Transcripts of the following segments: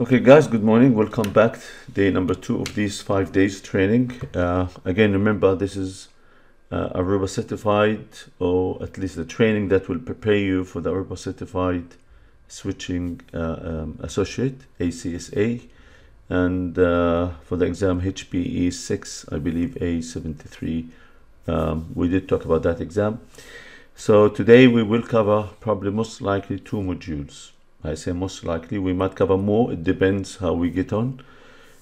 Okay guys, good morning. Welcome back. Day number 2 of these 5 days training. Again, remember this is Aruba Certified, or at least the training that will prepare you for the Aruba Certified Switching Associate, ACSA, and for the exam HPE6, I believe A73. We did talk about that exam. So today we will cover probably most likely 2 modules. I say most likely, we might cover more, it depends how we get on.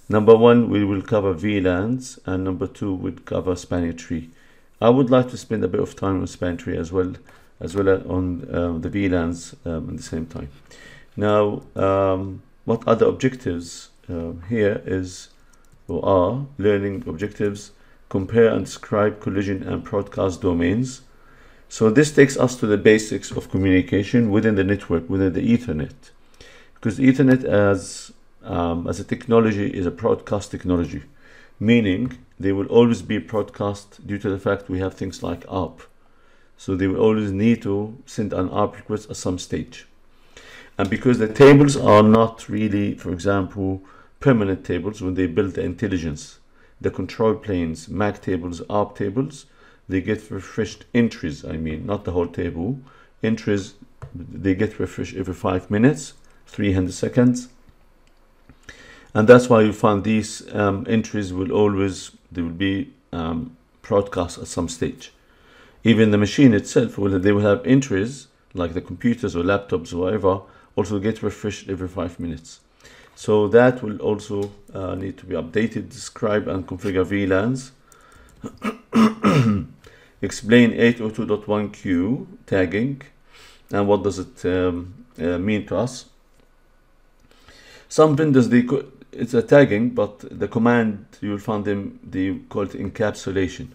Number 1, we will cover VLANs, and number 2, we'll cover Spanning Tree. I would like to spend a bit of time on Spanning Tree as well as on the VLANs at the same time. Now, what other objectives here is, or are, learning objectives: compare and describe collision and broadcast domains. So this takes us to the basics of communication within the network, within the Ethernet, because Ethernet as a technology is a broadcast technology, meaning they will always be broadcast due to the fact we have things like ARP. So they will always need to send an ARP request at some stage. And because the tables are not really, for example, permanent tables, when they build the intelligence, the control planes, MAC tables, ARP tables, they get refreshed entries, I mean, not the whole table. Entries, they get refreshed every 5 minutes, 300 seconds. And that's why you find these entries will always, they will be broadcast at some stage. Even the machine itself, they will have entries, like the computers or laptops or whatever, also get refreshed every 5 minutes. So that will also need to be updated. Describe and configure VLANs. Explain 802.1Q tagging and what does it mean to us. Some vendors, it's a tagging, but the command you will find them, they call it encapsulation.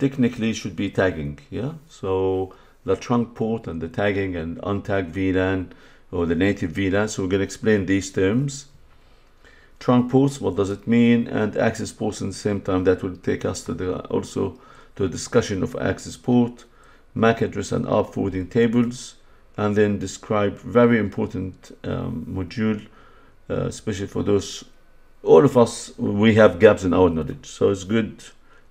Technically it should be tagging, yeah. So the trunk port and the tagging and untagged VLAN or the native VLAN. So we're going to explain these terms. Trunk ports, what does it mean, and access ports in the same time. That will take us to the also to a discussion of access port, MAC address and ARP forwarding tables, and then describe very important module, especially for those, all of us, we have gaps in our knowledge. So it's good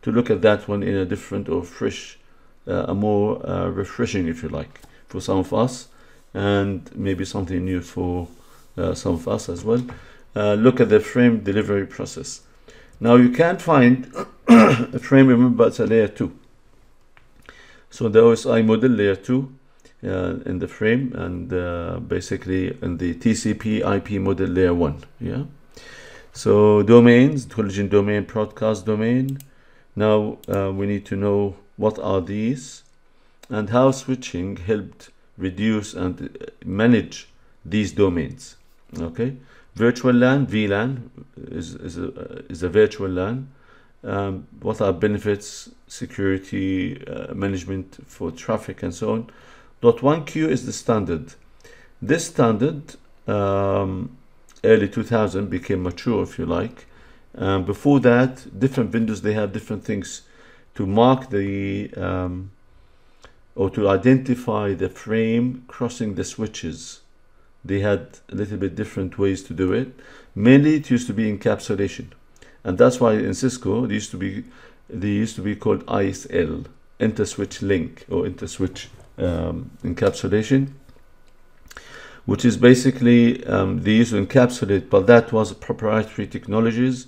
to look at that one in a different or fresh, a more refreshing, if you like, for some of us, and maybe something new for some of us as well. Look at the frame delivery process. Now you can't find a frame, remember it's a layer 2. So the OSI model layer 2 in the frame, and basically in the TCP IP model layer 1. Yeah. So domains, collision domain, broadcast domain. Now we need to know what are these and how switching helped reduce and manage these domains. Okay. Virtual LAN, VLAN is a virtual LAN. What are benefits, security, management for traffic and so on. 802.1Q is the standard. This standard, early 2000 became mature, if you like. Before that, different vendors, they have different things to mark the, or to identify the frame crossing the switches. They had a little bit different ways to do it. Mainly it used to be encapsulation, and that's why in Cisco it used to be, they used to be called ISL, interswitch link, or interswitch encapsulation, which is basically they used to encapsulate, but that was proprietary technologies.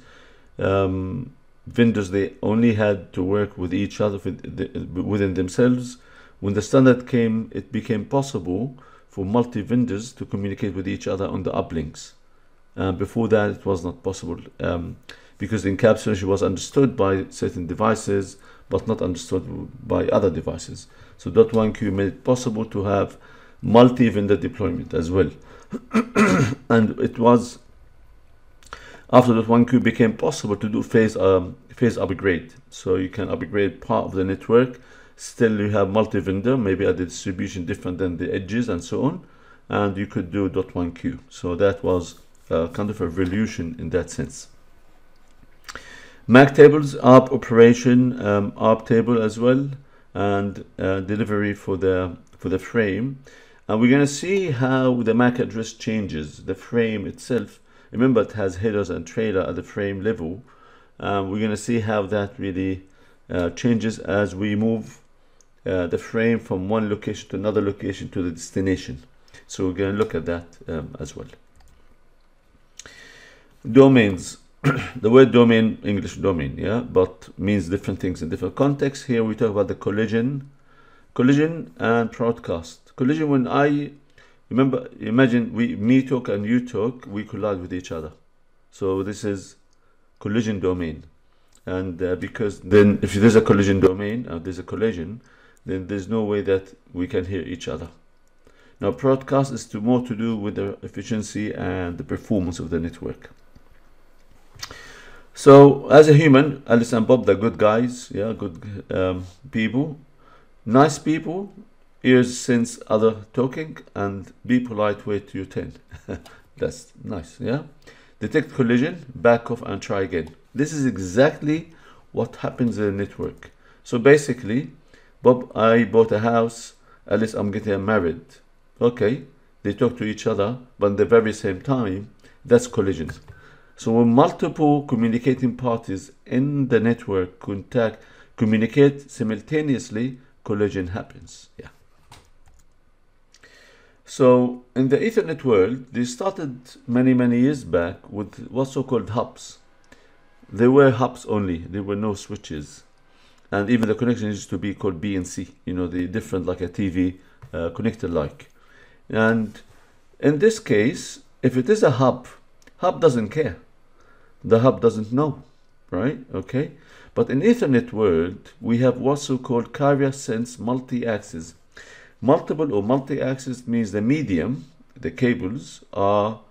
Vendors, they only had to work with each other within themselves. When the standard came, it became possible for multi-vendors to communicate with each other on the uplinks. Before that, it was not possible because encapsulation was understood by certain devices, but not understood by other devices. So 802.1Q made it possible to have multi-vendor deployment as well. And it was, after 802.1Q became possible to do phase upgrade. So you can upgrade part of the network. Still you have multi-vendor, maybe at the distribution different than the edges and so on, and you could do 802.1Q. So that was kind of a revolution in that sense. MAC tables, ARP operation, ARP table as well, and delivery for the frame. And we're going to see how the MAC address changes the frame itself Remember, it has headers and trailer at the frame level. We're going to see how that really changes as we move the frame from one location to another location to the destination. So we're going to look at that as well. Domains. The word domain, English domain, yeah, but means different things in different contexts. Here we talk about the collision and broadcast. Collision, when I remember, imagine me talk and you talk, we collide with each other. So this is collision domain. And because then if there's a collision domain, there's a collision, then there's no way that we can hear each other. Now, broadcast is more to do with the efficiency and the performance of the network. So as a human, Alice and Bob, they're good guys, yeah, good people, nice people, ears sense other talking, and be polite, wait to your turn. That's nice, yeah. Detect collision, back off and try again. This is exactly what happens in the network. So basically, Bob, I bought a house, Alice, I'm getting married. Okay, they talk to each other, but at the very same time, that's collision. So when multiple communicating parties in the network communicate simultaneously, collision happens. Yeah. So in the Ethernet world, they started many years back with what's so-called hubs. They were hubs only. There were no switches, and even the connection used to be called BNC. You know, the different like a TV connector like. And in this case, if it is a hub, hub doesn't care. The hub doesn't know, right? Okay. But in Ethernet world, we have what's so-called carrier sense multi-axis. Multiple or multi-axis means the medium, the cables, are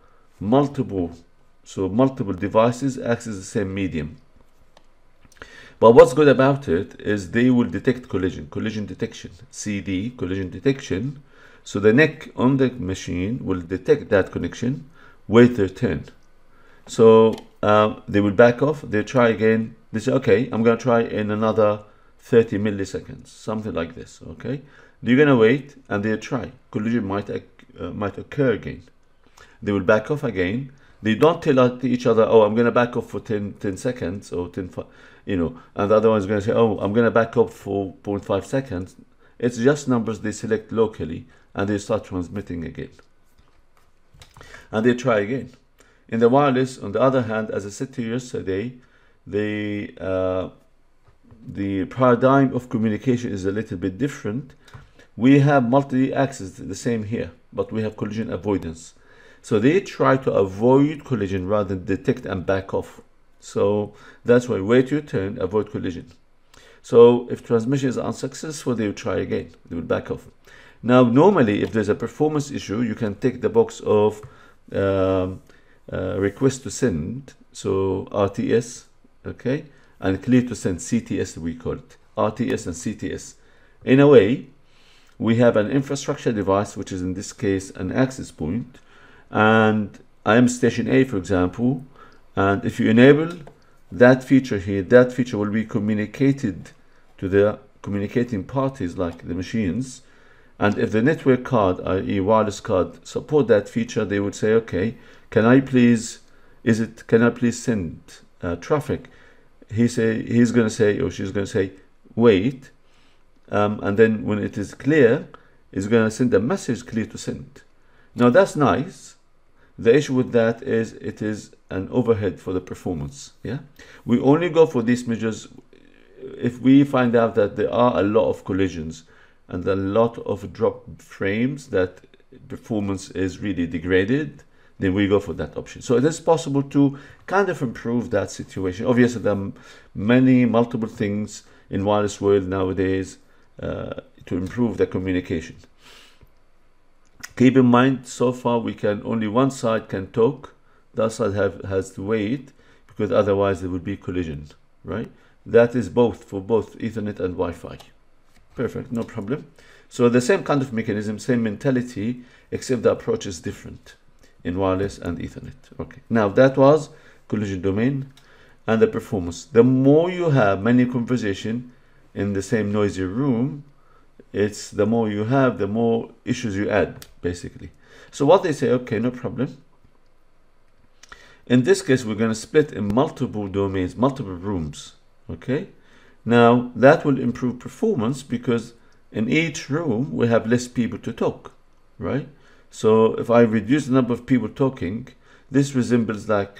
multiple. So multiple devices access the same medium. But what's good about it is they will detect collision, collision detection, CD, collision detection. So the NIC on the machine will detect that connection, wait their turn. So they will back off, they try again, they say, okay, I'm going to try in another 30 milliseconds, something like this, okay? They're going to wait, and they try. Collision might occur again. They will back off again. They don't tell each other, oh, I'm going to back off for 10 seconds or 10, you know, and the other one's going to say, oh, I'm going to back up for 0.5 seconds. It's just numbers they select locally, and they start transmitting again. And they try again. In the wireless, on the other hand, as I said to you yesterday, the paradigm of communication is a little bit different. We have multi-axis, the same here, but we have collision avoidance. So they try to avoid collision rather than detect and back off. So that's why wait your turn, avoid collision. So if transmission is unsuccessful, they will try again. They will back off. Now, normally, if there's a performance issue, you can take the box of request to send, so RTS, okay, and clear to send, CTS we call it, RTS and CTS. In a way, we have an infrastructure device, which is in this case an access point, and I am station A, for example, and if you enable that feature here, that feature will be communicated to the communicating parties like the machines. And if the network card, i.e. wireless card, support that feature, they would say, okay, can I please send traffic? He's going to say, or she's going to say, wait. And then when it is clear, it's going to send a message clear to send. Now that's nice. The issue with that is it is an overhead for the performance. Yeah, we only go for these measures if we find out that there are a lot of collisions and a lot of drop frames that performance is really degraded, then we go for that option. So it is possible to kind of improve that situation. Obviously, there are multiple things in wireless world nowadays to improve the communication. Keep in mind, so far we can only one side can talk, the other side has to wait, because otherwise there would be collision, right? That is for both Ethernet and Wi-Fi. Perfect, no problem. So the same kind of mechanism, same mentality, except the approach is different in wireless and Ethernet. Okay, now that was collision domain and the performance. The more you have many conversations in the same noisy room, it's the more you have, the more issues you add, basically. So what they say, okay, no problem. In this case, we're going to split in multiple domains, multiple rooms. Okay. Now that will improve performance because in each room we have less people to talk, right? So if I reduce the number of people talking, this resembles like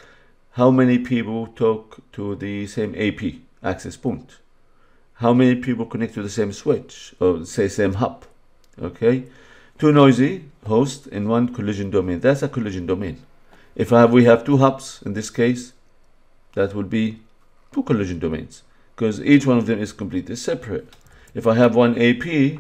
how many people talk to the same AP access point, how many people connect to the same switch or say same hub. Okay. Too noisy host in one collision domain. That's a collision domain. If we have two hubs in this case, that would be two collision domains, because each one of them is completely separate. If I have one AP,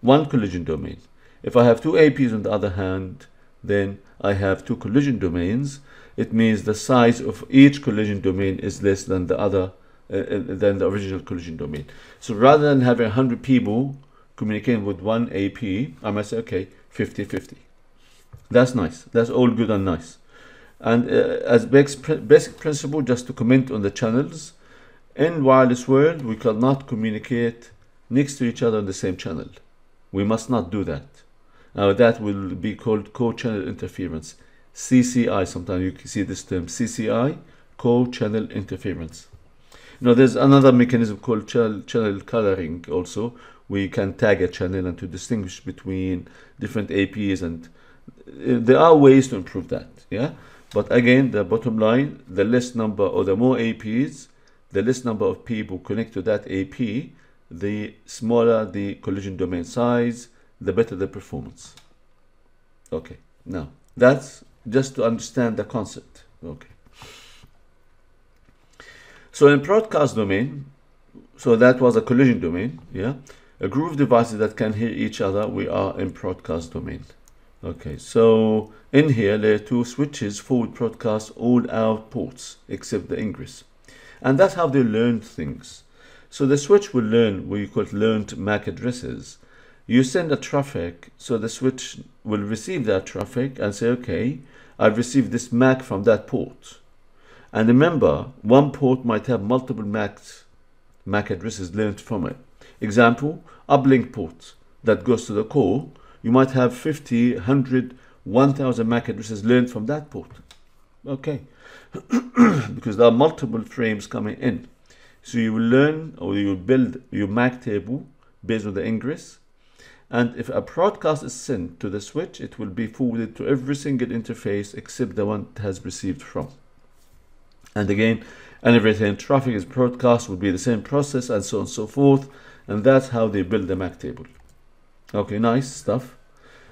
one collision domain. If I have two APs on the other hand, then I have two collision domains. It means the size of each collision domain is less than the other, than the original collision domain. So rather than having 100 people communicating with one AP, I might say, okay, 50-50. That's nice. That's all good and nice. And as basic principle, just to comment on the channels, in wireless world, we cannot communicate next to each other on the same channel. We must not do that. Now that will be called co-channel interference, CCI. Sometimes you can see this term, CCI, co-channel interference. Now there's another mechanism called channel coloring also. We can tag a channel and to distinguish between different APs, and there are ways to improve that. Yeah. But again, the bottom line, the less number or the more APs, the less number of people connect to that AP, the smaller the collision domain size, the better the performance. Okay, now that's just to understand the concept. Okay. So in broadcast domain, so that was a collision domain, yeah? A group of devices that can hear each other, we are in broadcast domain. Okay, so in here, layer 2 switches forward broadcast all out ports except the ingress. And that's how they learn things. So the switch will learn, we call it learned MAC addresses. You send a traffic, so the switch will receive that traffic and say, okay, I've received this MAC from that port. And remember, one port might have multiple MAC addresses learned from it. Example, uplink port that goes to the core, you might have 50, 100, 1,000 MAC addresses learned from that port. Okay. Because there are multiple frames coming in. So you will learn, or you will build your MAC table based on the ingress. And if a broadcast is sent to the switch, it will be forwarded to every single interface except the one it has received from. And again, and every time traffic is broadcast will be the same process, and so on and so forth. And that's how they build the MAC table. Okay, nice stuff.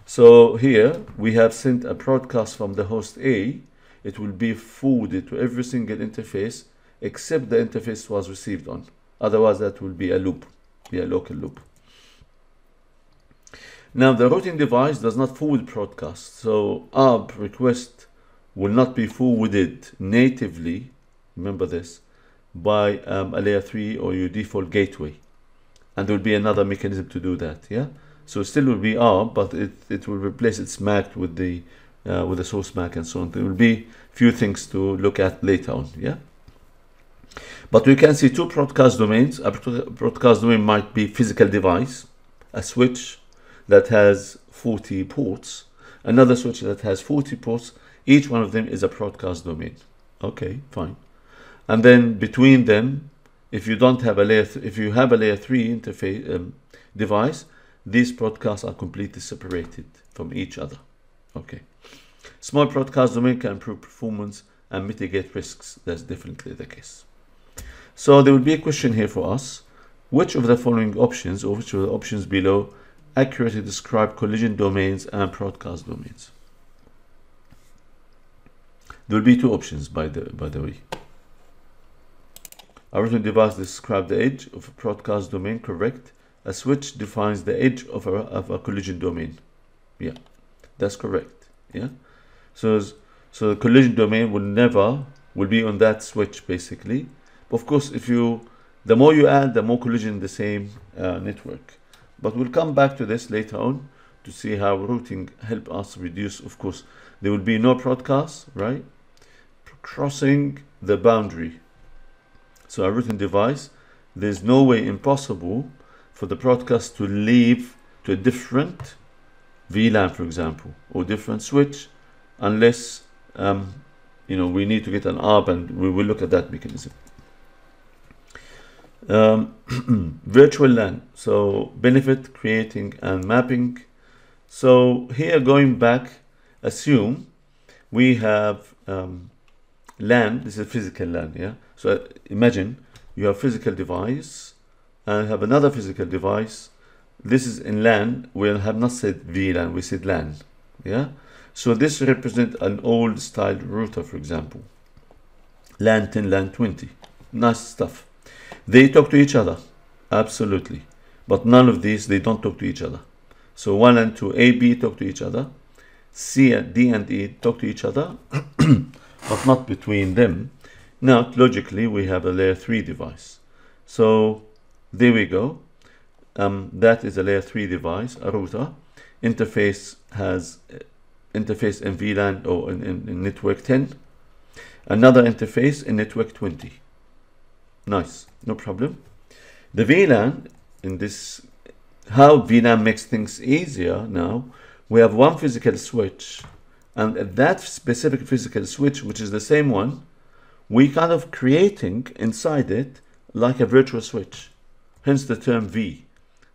So here we have sent a broadcast from the host A. It will be forwarded to every single interface except the interface was received on. Otherwise, that will be a loop, be a local loop. Now, the routing device does not forward broadcast, so ARP request will not be forwarded natively, remember this, by a layer 3 or your default gateway. And there will be another mechanism to do that, yeah? So it still will be ARP, but it will replace its MAC with the source MAC and so on. There will be few things to look at later on, yeah? But we can see two broadcast domains. A broadcast domain might be physical device, a switch that has 40 ports, another switch that has 40 ports. Each one of them is a broadcast domain. Okay, fine. And then between them, if you don't have a layer, if you have a layer 3 interface device, these broadcasts are completely separated from each other. Okay. Small broadcast domain can improve performance and mitigate risks. That's definitely the case. So there will be a question here for us. Which of the following options, or which of the options below, accurately describe collision domains and broadcast domains? There will be two options, by the way. A routing device describes the edge of a broadcast domain, correct. A switch defines the edge of a collision domain. Yeah, that's correct. Yeah. So the collision domain will be on that switch basically. Of course, the more you add, the more collision in the same network. But we'll come back to this later on to see how routing help us reduce. Of course, there will be no broadcast, right? Crossing the boundary. So a routing device, there's no way impossible for the broadcast to leave to a different VLAN, for example, or different switch, unless you know, we need to get an ARP, and we will look at that mechanism. Virtual LAN, so benefit, creating and mapping. So here, going back, assume we have LAN. This is physical LAN, yeah. So imagine you have physical device and have another physical device. This is in LAN. We have not said VLAN, we said LAN, yeah. So this represents an old style router, for example, LAN 10, LAN 20, nice stuff. They talk to each other, absolutely, but none of these, they don't talk to each other. So 1 and 2, A, B talk to each other, C and D and E talk to each other, but not between them. Now, logically, we have a layer 3 device. So there we go. That is a layer 3 device, a router. Interface has interface in VLAN or in network 10. Another interface in network 20. Nice, no problem. The VLAN in this, how VLAN makes things easier now, we have one physical switch, and that specific physical switch, which is the same one, we kind of creating inside it like a virtual switch, hence the term V,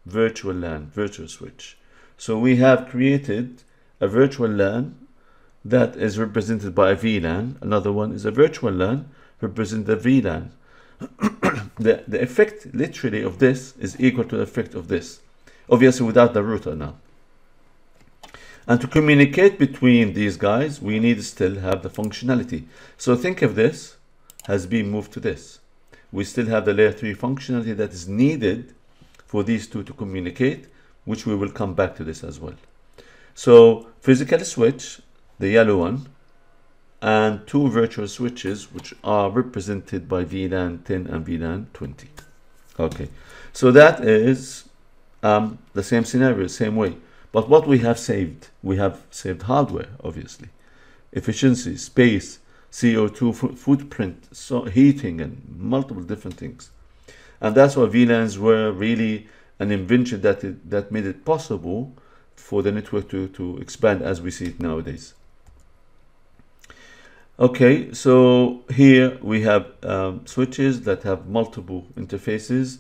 virtual LAN, virtual switch. So we have created a virtual LAN that is represented by a VLAN. Another one is a virtual LAN represented a VLAN. The effect literally of this is equal to the effect of this, obviously without the router now. And to communicate between these guys, we need to still have the functionality. So think of this has been moved to this. We still have the layer 3 functionality that is needed for these two to communicate, which we will come back to this as well. So physical switch, the yellow one, and two virtual switches, which are represented by VLAN 10 and VLAN 20. Okay, so that is the same scenario, same way. But what we have saved hardware, obviously. Efficiency, space, CO2 footprint, so heating, and multiple different things. And that's why VLANs were really an invention that, that made it possible for the network to expand as we see it nowadays. Okay, so here we have switches that have multiple interfaces,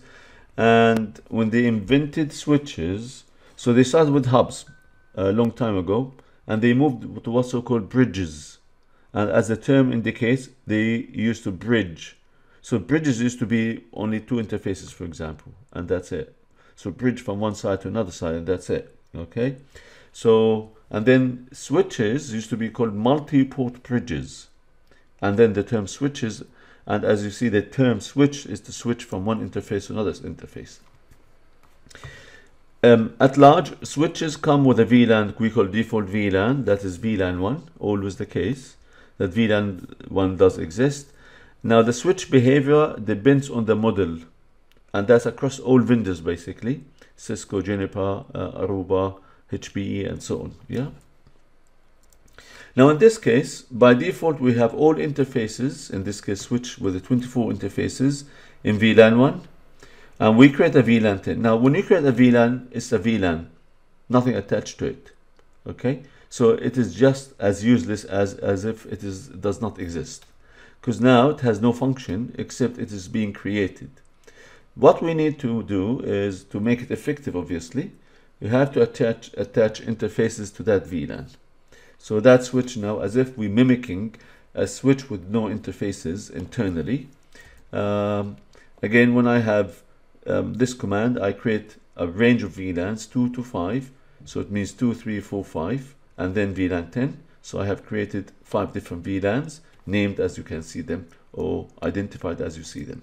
and when they invented switches, so they started with hubs a long time ago, and they moved to what's so called bridges. And as the term indicates, they used to bridge. So bridges used to be only two interfaces, for example, and that's it. So bridge from one side to another side, and that's it. Okay, so and then switches used to be called multi-port bridges. And then the term switches, and as you see, the term switch is to switch from one interface to another interface. At large, switches come with a VLAN we call default VLAN. That is VLAN 1, always the case. That VLAN 1 does exist. Now, the switch behavior depends on the model. And that's across all vendors, basically. Cisco, Juniper, Aruba, HPE, and so on, yeah. Now in this case, by default, we have all interfaces, in this case switch with the 24 interfaces in VLAN 1, and we create a VLAN 10. Now when you create a VLAN, it's a VLAN, nothing attached to it, okay? So it is just as useless as if it does not exist, because now it has no function except it is being created. What we need to do is to make it effective, obviously. You have to attach interfaces to that VLAN. So that switch now, as if we're mimicking a switch with no interfaces internally. Again, when I have this command, I create a range of VLANs, 2 to 5. So it means 2, 3, 4, 5, and then VLAN 10. So I have created 5 different VLANs, named as you can see them, or identified as you see them.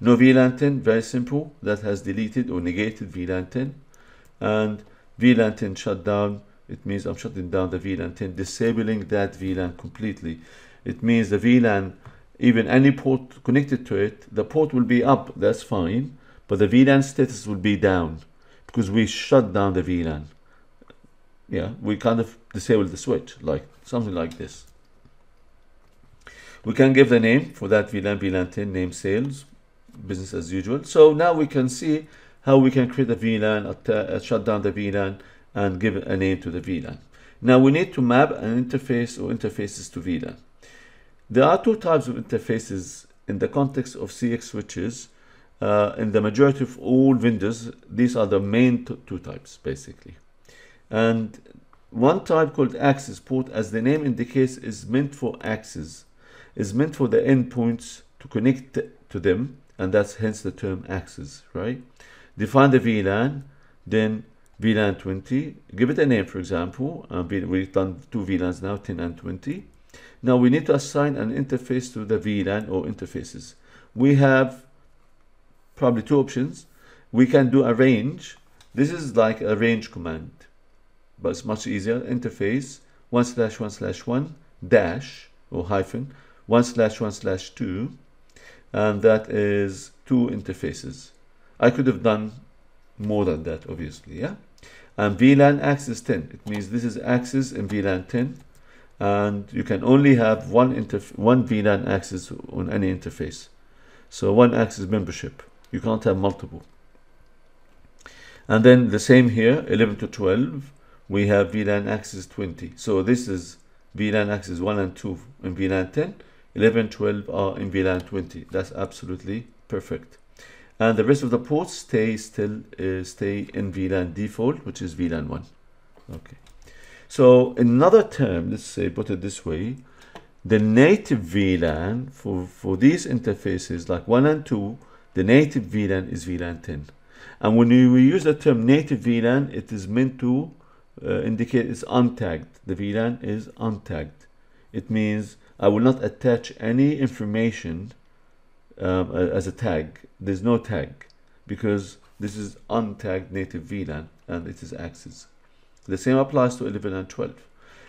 No VLAN 10, very simple. That has deleted or negated VLAN 10. And VLAN 10 shutdown, it means I'm shutting down the VLAN 10, disabling that VLAN completely. It means the VLAN, even any port connected to it, the port will be up, that's fine, but the VLAN status will be down because we shut down the VLAN. Yeah, we kind of disable the switch, like something like this. We can give the name for that VLAN, VLAN 10, name sales, business as usual. So now we can see how we can create a VLAN, shut down the VLAN, and give a name to the VLAN. Now we need to map an interface or interfaces to VLAN. There are two types of interfaces in the context of CX switches. In the majority of all vendors, these are the main two types, basically. And one type called access port, as the name indicates, is meant for access, is meant for the endpoints to connect to them, and that's hence the term access, right? Define the VLAN, then VLAN 20, give it a name, for example. We've done two VLANs now, 10 and 20. Now we need to assign an interface to the VLAN or interfaces. We have probably two options. We can do a range. This is like a range command, but it's much easier. Interface 1/1/1 or hyphen 1/1/2, and that is two interfaces. I could have done more than that, obviously, yeah. And VLAN access 10. It means this is access in VLAN 10, and you can only have one VLAN access on any interface. So one access membership. You can't have multiple. And then the same here, 11 to 12, we have VLAN access 20. So this is VLAN access 1 and 2 in VLAN 10. 11, 12 are in VLAN 20. That's absolutely perfect. And the rest of the ports stay in VLAN default, which is VLAN 1. Okay. So another term, let's say, put it this way. The native VLAN for these interfaces like 1 and 2, the native VLAN is VLAN 10. And when we use the term native VLAN, it is meant to indicate it's untagged. The VLAN is untagged. It means I will not attach any information as a tag. There's no tag because this is untagged native VLAN and it is access. The same applies to 11 and 12.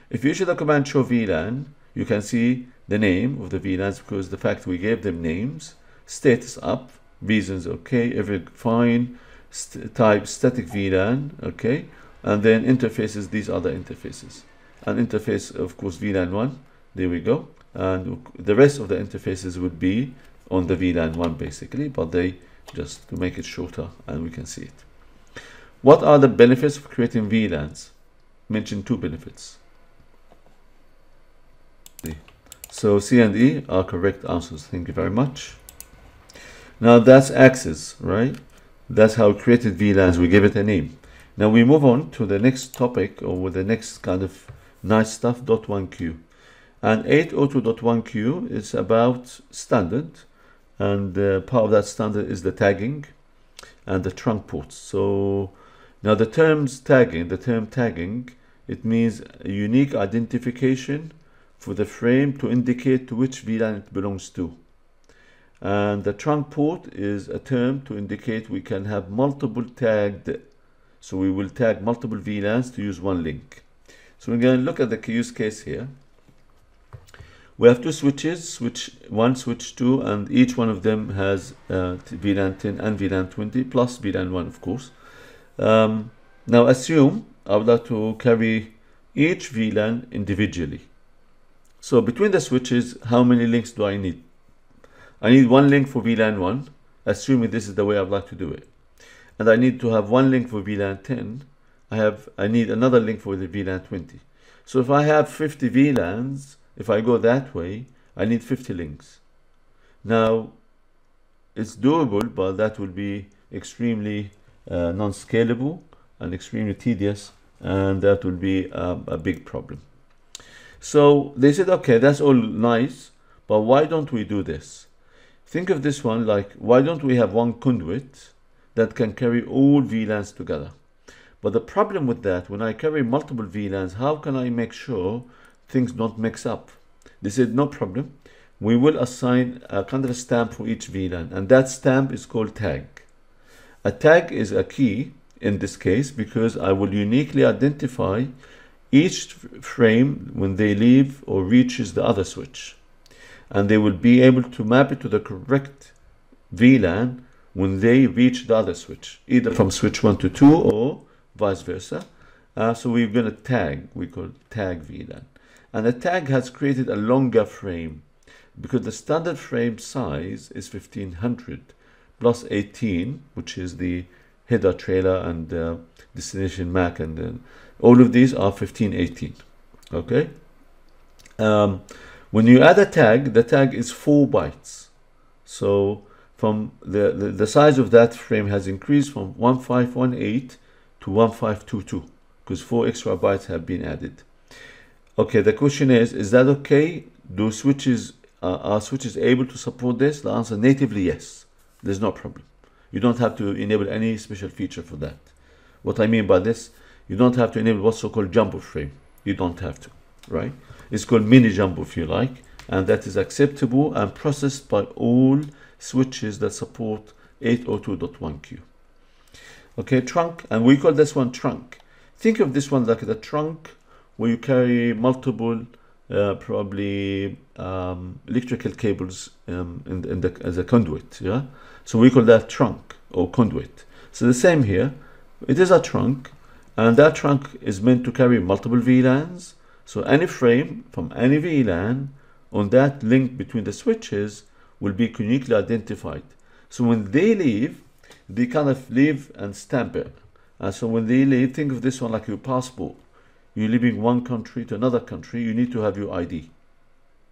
If you issue the command show VLAN, you can see the name of the VLANs because the fact we gave them names, status up, reasons okay, everything fine, type static VLAN, okay, and then interfaces, these are the interfaces. An interface, of course, VLAN 1, there we go, and the rest of the interfaces would be on the VLAN 1 basically, but they just to make it shorter and we can see it. What are the benefits of creating VLANs? Mention two benefits. So C and E are correct answers. Thank you very much. Now that's access, right? That's how we created VLANs. We gave it a name. Now we move on to the next topic or with the next kind of nice stuff, 802.1Q. And 802.1Q is about standard, and part of that standard is the tagging and the trunk ports. So now the terms tagging, it means a unique identification for the frame to indicate to which VLAN it belongs to. And the trunk port is a term to indicate we can have multiple tagged. So we will tag multiple VLANs to use one link. So we're going to look at the use case here. We have two switches, switch 1, switch 2, and each one of them has VLAN 10 and VLAN 20 plus VLAN 1, of course. Now assume I would like to carry each VLAN individually. So between the switches, how many links do I need? I need one link for VLAN 1, assuming this is the way I'd like to do it. And I need to have one link for VLAN 10. I need another link for the VLAN 20. So if I have 50 VLANs, if I go that way, I need 50 links. Now, it's doable, but that will be extremely non-scalable and extremely tedious, and that will be a big problem. So they said, okay, that's all nice, but why don't we do this? Think of this one like, why don't we have one conduit that can carry all VLANs together? But the problem with that, when I carry multiple VLANs, how can I make sure things don't mix up? They said, no problem. We will assign a kind of a stamp for each VLAN, and that stamp is called tag. A tag is a key in this case because I will uniquely identify each frame when they leave or reaches the other switch, and they will be able to map it to the correct VLAN when they reach the other switch, either from switch 1 to 2 or vice versa. So we're going to tag, we call tag VLAN, and the tag has created a longer frame because the standard frame size is 1500 plus 18, which is the header trailer and destination MAC, and all of these are 1518. Okay, When you add a tag, the tag is 4 bytes. So from the size of that frame has increased from 1518 to 1522 because 4 extra bytes have been added. Okay, the question is that okay? Do switches, are switches able to support this? The answer natively, yes. There's no problem. You don't have to enable any special feature for that. What I mean by this, you don't have to enable what's so-called jumbo frame. You don't have to, right? It's called mini jumbo if you like, and that is acceptable and processed by all switches that support 802.1Q. Okay, trunk, and we call this one trunk. Think of this one like the trunk where you carry multiple electrical cables as a conduit, yeah? So we call that trunk or conduit. So the same here, it is a trunk, and that trunk is meant to carry multiple VLANs. So any frame from any VLAN on that link between the switches will be uniquely identified. So when they leave, they kind of leave and stamp it. And so when they leave, think of this one like your passport. You're leaving one country to another country, you need to have your ID.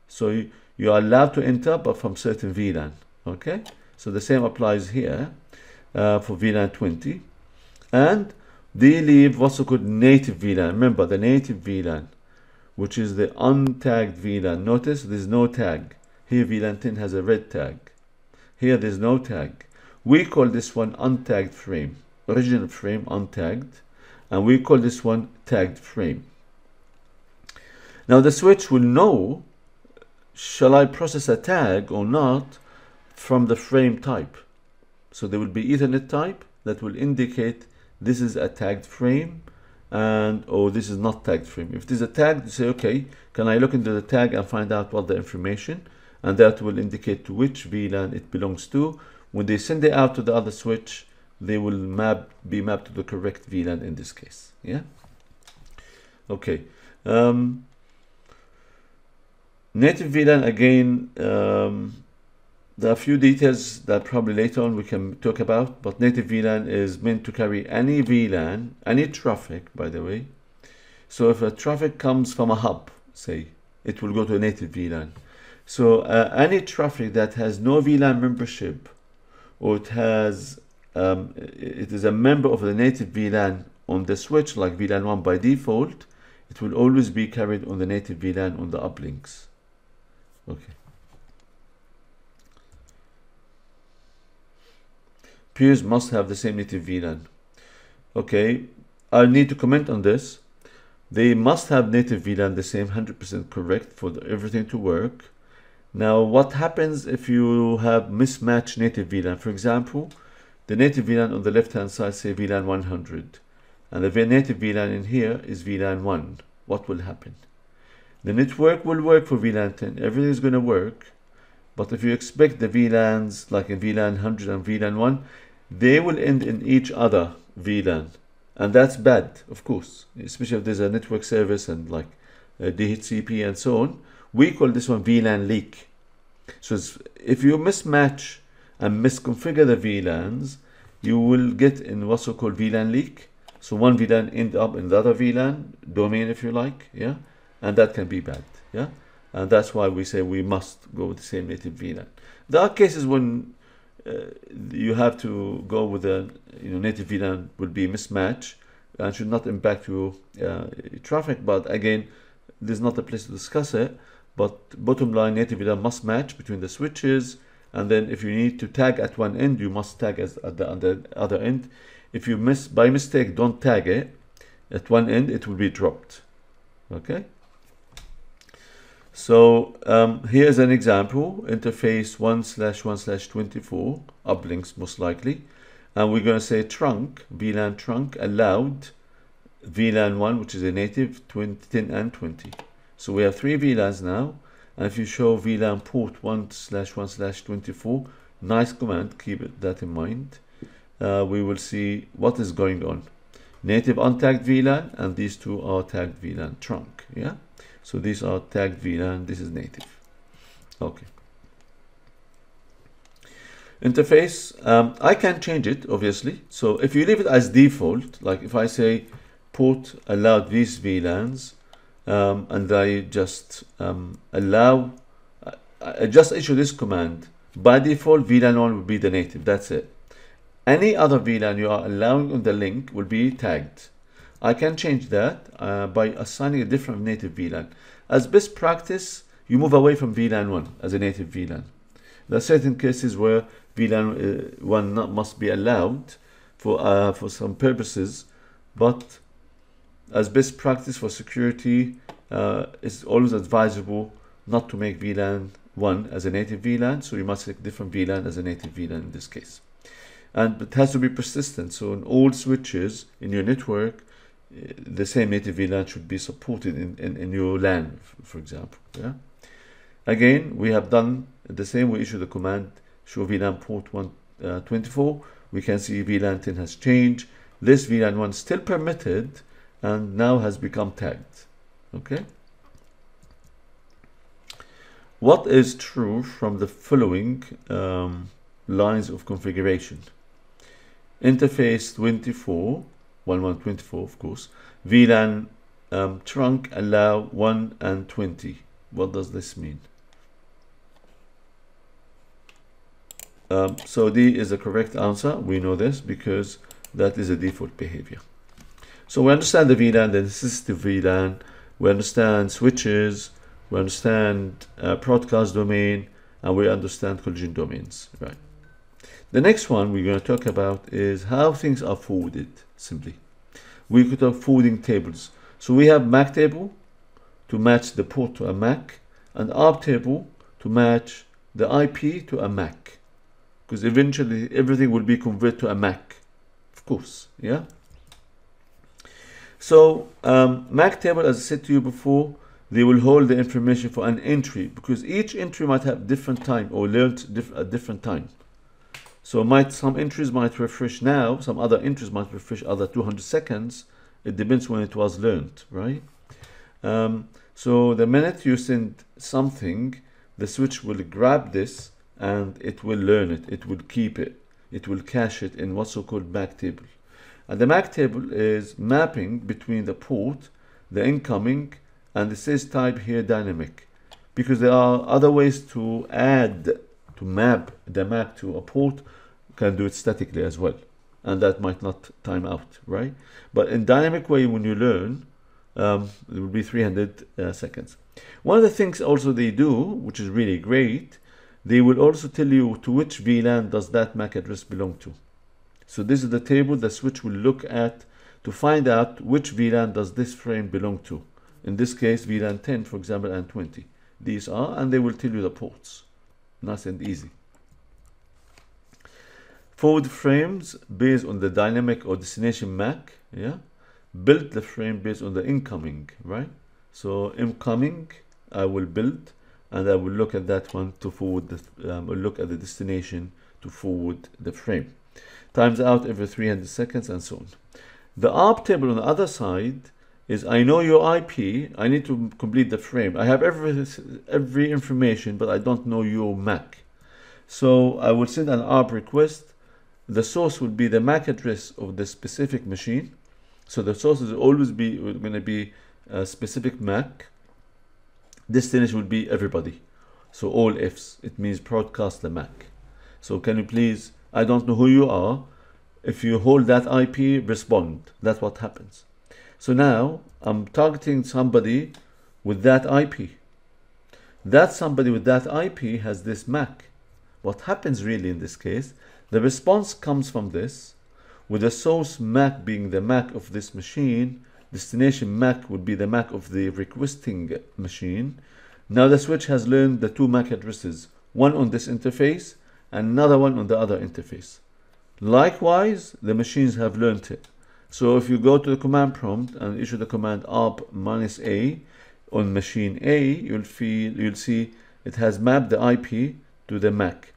So you are allowed to enter, but from certain VLAN, okay? So the same applies here for VLAN 20. And they leave what's called native VLAN. Remember, the native VLAN, which is the untagged VLAN. Notice there's no tag. Here VLAN 10 has a red tag. Here there's no tag. We call this one untagged frame, original frame untagged. And we call this one tagged frame. Now the switch will know, shall I process a tag or not, from the frame type. So there will be Ethernet type that will indicate this is a tagged frame and or this is not tagged frame. If this is a tag, you say, okay, can I look into the tag and find out what the information, and that will indicate to which VLAN it belongs to. When they send it out to the other switch, they will be mapped to the correct VLAN in this case. Yeah. Okay. Native VLAN again. There are a few details that probably later on we can talk about. But native VLAN is meant to carry any VLAN, any traffic, by the way. So if a traffic comes from a hub, say, it will go to a native VLAN. So any traffic that has no VLAN membership, or it has it is a member of the native VLAN on the switch, like VLAN 1 by default, it will always be carried on the native VLAN on the uplinks. Okay. Peers must have the same native VLAN. Okay, I need to comment on this. They must have native VLAN the same, 100% correct for everything to work. Now, what happens if you have mismatched native VLAN? For example, the native VLAN on the left-hand side, say VLAN 100, and the native VLAN in here is VLAN 1. What will happen? The network will work for VLAN 10. Everything is going to work. But if you expect the VLANs, like in VLAN 100 and VLAN 1, they will end in each other VLAN. And that's bad, of course, especially if there's a network service and like DHCP and so on. We call this one VLAN leak. So if you mismatch and misconfigure the VLANs, you will get in what's so called VLAN leak. So one VLAN end up in the other VLAN domain, if you like, yeah, and that can be bad, yeah, and that's why we say we must go with the same native VLAN. There are cases when you have to go with a native VLAN will be mismatched and should not impact your traffic, but again, this is not a place to discuss it. But bottom line, native VLAN must match between the switches. And then if you need to tag at one end, you must tag at the other end. If you by mistake don't tag it at one end, it will be dropped. Okay. So here's an example, interface 1/1/24, uplinks most likely. And we're going to say trunk, VLAN trunk allowed VLAN 1, which is a native 10 and 20. So we have 3 VLANs now. And if you show VLAN port 1/1/24, nice command, keep that in mind, we will see what is going on. Native untagged VLAN, and these two are tagged VLAN trunk, yeah? So these are tagged VLAN, this is native. Okay. Interface, I can change it, obviously. So if you leave it as default, like if I say port allowed these VLANs, and I just allow, I just issue this command. By default, VLAN 1 will be the native, that's it. Any other VLAN you are allowing on the link will be tagged. I can change that by assigning a different native VLAN. As best practice, you move away from VLAN 1 as a native VLAN. There are certain cases where VLAN 1 must be allowed for some purposes, but as best practice for security, it's always advisable not to make VLAN 1 as a native VLAN, so you must select different VLAN as a native VLAN in this case. And it has to be persistent, so on all switches in your network, the same native VLAN should be supported in your LAN, for example. Yeah? Again, we have done the same. We issue the command show VLAN port 124. We can see VLAN 10 has changed. This VLAN 1 still permitted and now has become tagged. Okay. What is true from the following lines of configuration? Interface 24, 1124 of course, VLAN trunk allow 1 and 20. What does this mean? So D is the correct answer. We know this because that is a default behavior. So we understand the VLAN, the sensitive VLAN, we understand switches, we understand broadcast domain, and we understand collision domains, right? The next one we're going to talk about is how things are forwarded, simply. We could have forwarding tables. So we have MAC table to match the port to a MAC, and ARP table to match the IP to a MAC, because eventually everything will be converted to a MAC, of course, yeah? So MAC table, as I said to you before, they will hold the information for an entry, because each entry might have different time or learned at different time. So some entries might refresh now, some other entries might refresh other 200 seconds. It depends when it was learned, right? So the minute you send something, the switch will grab this and it will learn it. It will keep it. It will cache it in what's so-called MAC table. And the MAC table is mapping between the port, the incoming, and it says type here dynamic, because there are other ways to map the MAC to a port. You can do it statically as well, and that might not time out, right? But in dynamic way, when you learn, it will be 300 seconds. One of the things also they do, which is really great, they will also tell you to which VLAN does that MAC address belong to. So this is the table the switch will look at to find out which VLAN does this frame belong to. In this case, VLAN 10, for example, and 20. These are, and they will tell you the ports. Nice and easy. Forward frames based on the dynamic or destination MAC. Yeah. Build the frame based on the incoming, right? So incoming, I will build, and I will look at that one to forward the, look at the destination to forward the frame. Times out every 300 seconds and so on. The ARP table on the other side is I know your IP, I need to complete the frame. I have every information, but I don't know your MAC. So I will send an ARP request. The source would be the MAC address of the specific machine. So the source is always going to be a specific MAC. Destination would be everybody. So all ifs, it means broadcast the MAC. So can you please, I don't know who you are. If you hold that IP, respond. That's what happens. So now I'm targeting somebody with that IP. That somebody with that IP has this MAC. What happens really in this case, the response comes from this, with the source MAC being the MAC of this machine, destination MAC would be the MAC of the requesting machine. Now the switch has learned the two MAC addresses, one on this interface, another one on the other interface. Likewise, the machines have learned it. So if you go to the command prompt and issue the command ARP-A on machine A, you'll see it has mapped the IP to the MAC.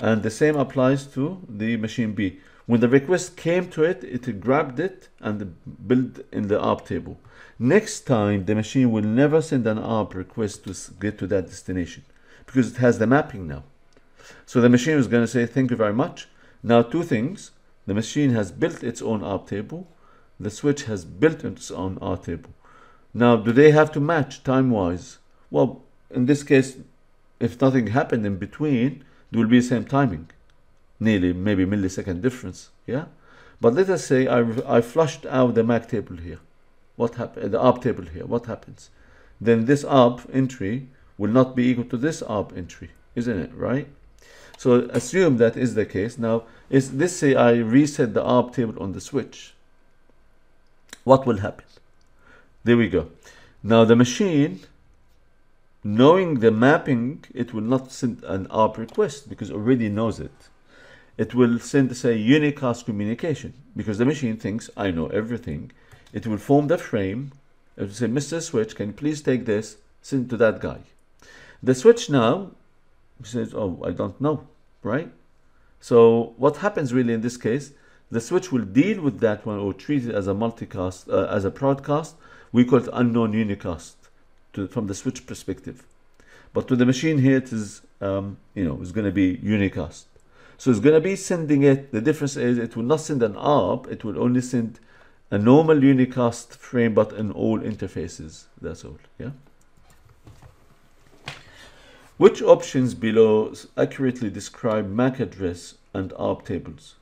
And the same applies to the machine B. When the request came to it, it grabbed it and built in the ARP table. Next time, the machine will never send an ARP request to get to that destination because it has the mapping now. So the machine is going to say, thank you very much. Now two things. The machine has built its own ARP table. The switch has built its own ARP table. Now, do they have to match time-wise? Well, in this case, if nothing happened in between, it will be the same timing, nearly maybe millisecond difference, yeah? But let us say I flushed out the MAC table here. What happened? The ARP table here, what happens? Then this ARP entry will not be equal to this ARP entry, isn't it, right? So assume that is the case. Now, is this, say I reset the ARP table on the switch. What will happen? There we go. Now the machine, knowing the mapping, it will not send an ARP request because already knows it. It will send, say, unicast communication because the machine thinks I know everything. It will form the frame. It will say, Mr. Switch, can you please take this, send to that guy. The switch now says, oh, I don't know, right? So what happens really in this case, the switch will deal with that one or treat it as a multicast, as a broadcast. We call it unknown unicast from the switch perspective. But to the machine here, it is, it's going to be unicast. So it's going to be sending it. The difference is it will not send an ARP. It will only send a normal unicast frame, but in all interfaces. That's all, yeah? Which options below accurately describe MAC address and ARP tables?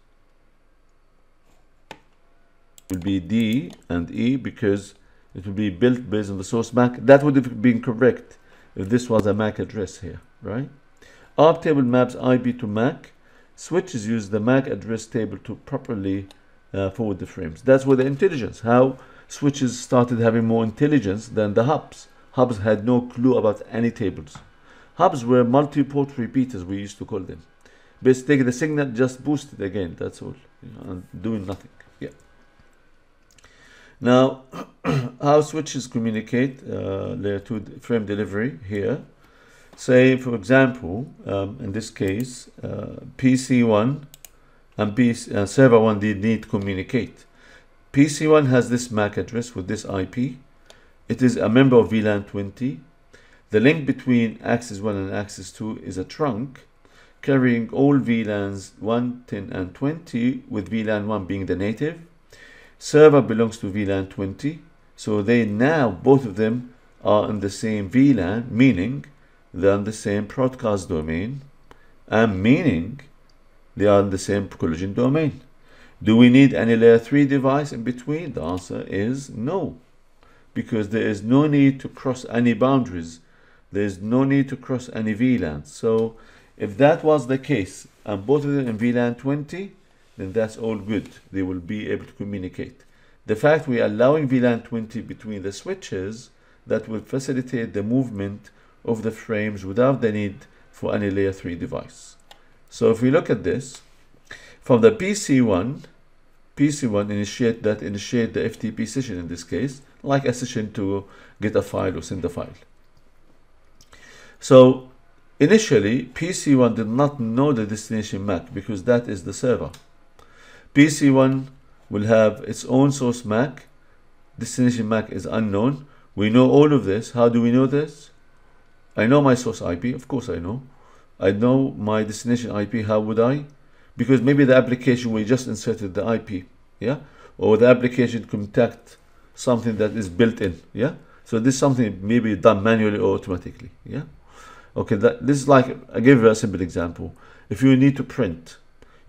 It will be D and E because it will be built based on the source MAC. That would have been correct if this was a MAC address here, right? ARP table maps IP to MAC. Switches use the MAC address table to properly forward the frames. That's where the intelligence, how switches started having more intelligence than the hubs. Hubs had no clue about any tables. Hubs were multi-port repeaters, we used to call them. Basically, the signal just boosted again, that's all, and doing nothing. Yeah. Now, how switches communicate layer 2 frame delivery here. Say, for example, in this case, PC1 and server 1 need to communicate. PC1 has this MAC address with this IP. It is a member of VLAN 20. The link between Access 1 and Access 2 is a trunk carrying all VLANs 1, 10, and 20, with VLAN 1 being the native. Server belongs to VLAN 20. So they now, both of them, are in the same VLAN, meaning they are in the same broadcast domain, and meaning they are in the same collision domain. Do we need any layer 3 device in between? The answer is no, because there is no need to cross any boundaries. There is no need to cross any VLANs. So if that was the case, and both of them in VLAN 20, then that's all good. They will be able to communicate. The fact we are allowing VLAN 20 between the switches, that will facilitate the movement of the frames without the need for any layer 3 device. So if we look at this, from the PC1 initiate the FTP session in this case, like a session to get a file or send a file. So initially, PC1 did not know the destination MAC because that is the server. PC1 will have its own source MAC. Destination MAC is unknown. We know all of this. How do we know this? I know my source IP, of course I know. I know my destination IP, how would I? Because maybe the application, we just inserted the IP, yeah? Or the application contact something that is built in, yeah? So this is something maybe done manually or automatically, yeah? Okay, this is like, I gave you a simple example. If you need to print,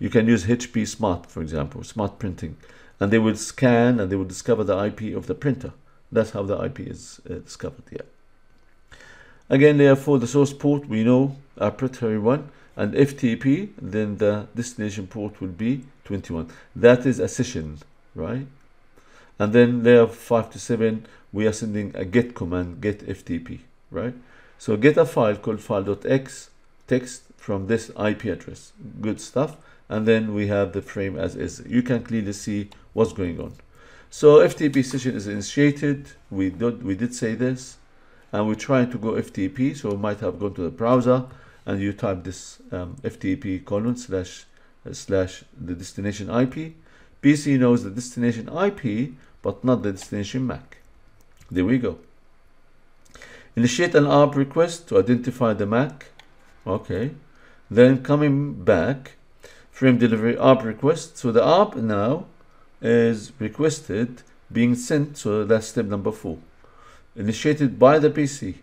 you can use HP Smart, for example, smart printing, and they will scan and they will discover the IP of the printer. That's how the IP is discovered, yeah? Again, layer 4, the source port, we know arbitrary one, and FTP, then the destination port will be 21. That is a session, right? And then layer 5 to 7, we are sending a get command, get FTP, right? So get a file called file.x text from this IP address. Good stuff. And then we have the frame as is. You can clearly see what's going on. So FTP session is initiated. We did say this. And we're trying to go FTP, so we might have gone to the browser and you type this FTP // the destination IP. PC knows the destination IP, but not the destination MAC. There we go. Initiate an ARP request to identify the MAC. Okay. Then coming back, frame delivery ARP request. So the ARP now is requested, being sent, so that's step number 4. initiated by the PC.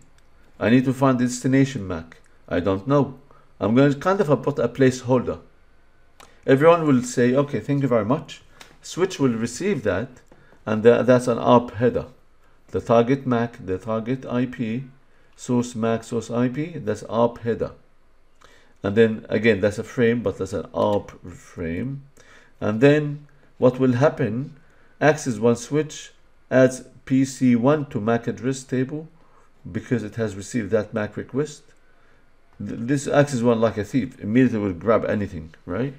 I need to find the destination MAC. I don't know. I'm going to kind of put a placeholder. Everyone will say, okay, thank you very much. Switch will receive that, and that's an ARP header. The target MAC, the target IP, source MAC, source IP, that's ARP header. And then again, that's a frame, but that's an ARP frame. And then what will happen, access one switch adds PC1 to MAC address table because it has received that MAC request. This access one, like a thief, immediately will grab anything, right?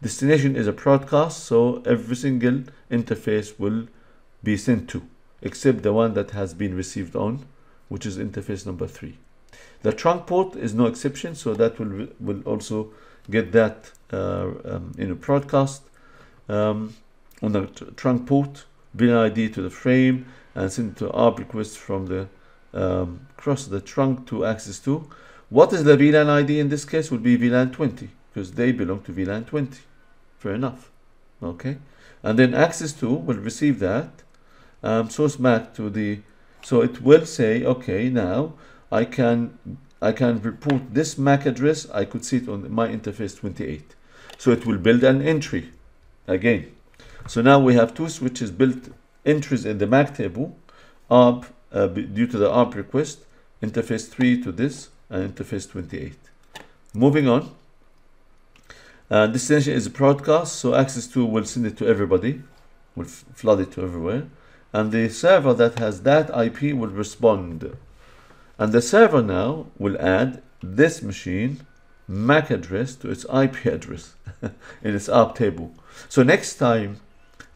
Destination is a broadcast, so every single interface will be sent to, except the one that has been received on, which is interface number 3. The trunk port is no exception, so that will also get that in a broadcast on the trunk port, VLAN ID to the frame, and send to ARP request from the cross the trunk to access 2. What is the VLAN ID in this case? Would be VLAN 20, because they belong to VLAN 20. Fair enough. Okay, and then access 2 will receive that source MAC to the, so it will say, okay, now I can report this MAC address. I could see it on my interface 28. So it will build an entry again. So now we have two switches built entries in the MAC table, ARP due to the ARP request, interface 3 to this, and interface 28. Moving on, destination is a broadcast, so access 2 will send it to everybody, will flood it to everywhere, and the server that has that IP will respond. And the server now will add this machine MAC address to its IP address in its ARP table. So next time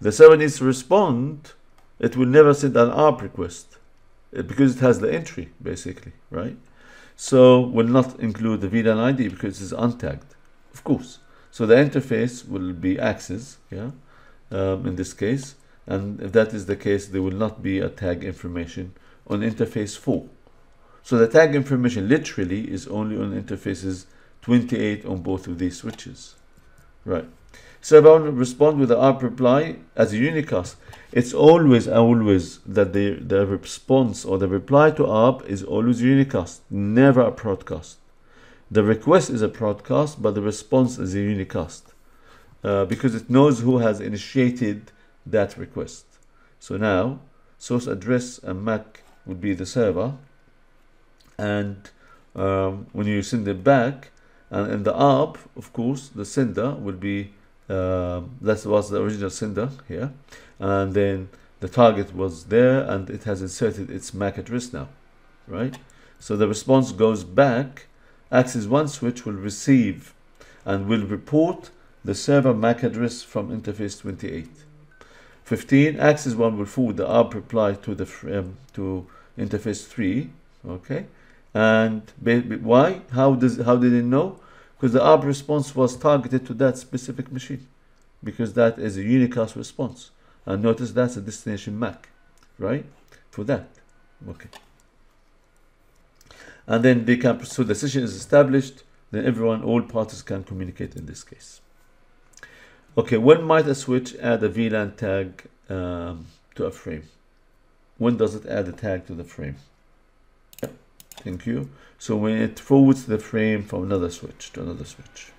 the server needs to respond, it will never send an ARP request because it has the entry basically, right? So will not include the VLAN ID because it is untagged, of course. So the interface will be access, yeah, in this case. And if that is the case, there will not be a tag information on interface 4. So the tag information literally is only on interfaces 28 on both of these switches, right? Server will respond with the ARP reply as a unicast. It's always that the response or the reply to ARP is always unicast, never a broadcast. The request is a broadcast, but the response is a unicast because it knows who has initiated that request. So now source address and MAC would be the server. And when you send it back, and in the ARP, of course, the sender will be, that was the original sender here. And then the target was there, and it has inserted its MAC address now, right? So the response goes back. Access 1 switch will receive and will report the server MAC address from interface 28. 15, access 1 will forward the ARP reply to the to interface 3. Okay, and why? How did it know? Because the ARP response was targeted to that specific machine, because that is a unicast response. And notice that's a destination MAC, right? For that, okay. And then they can, so the session is established. Then everyone, all parties can communicate in this case. Okay, when might a switch add a VLAN tag to a frame? When does it add a tag to the frame? Thank you. So when it forwards the frame from another switch to another switch.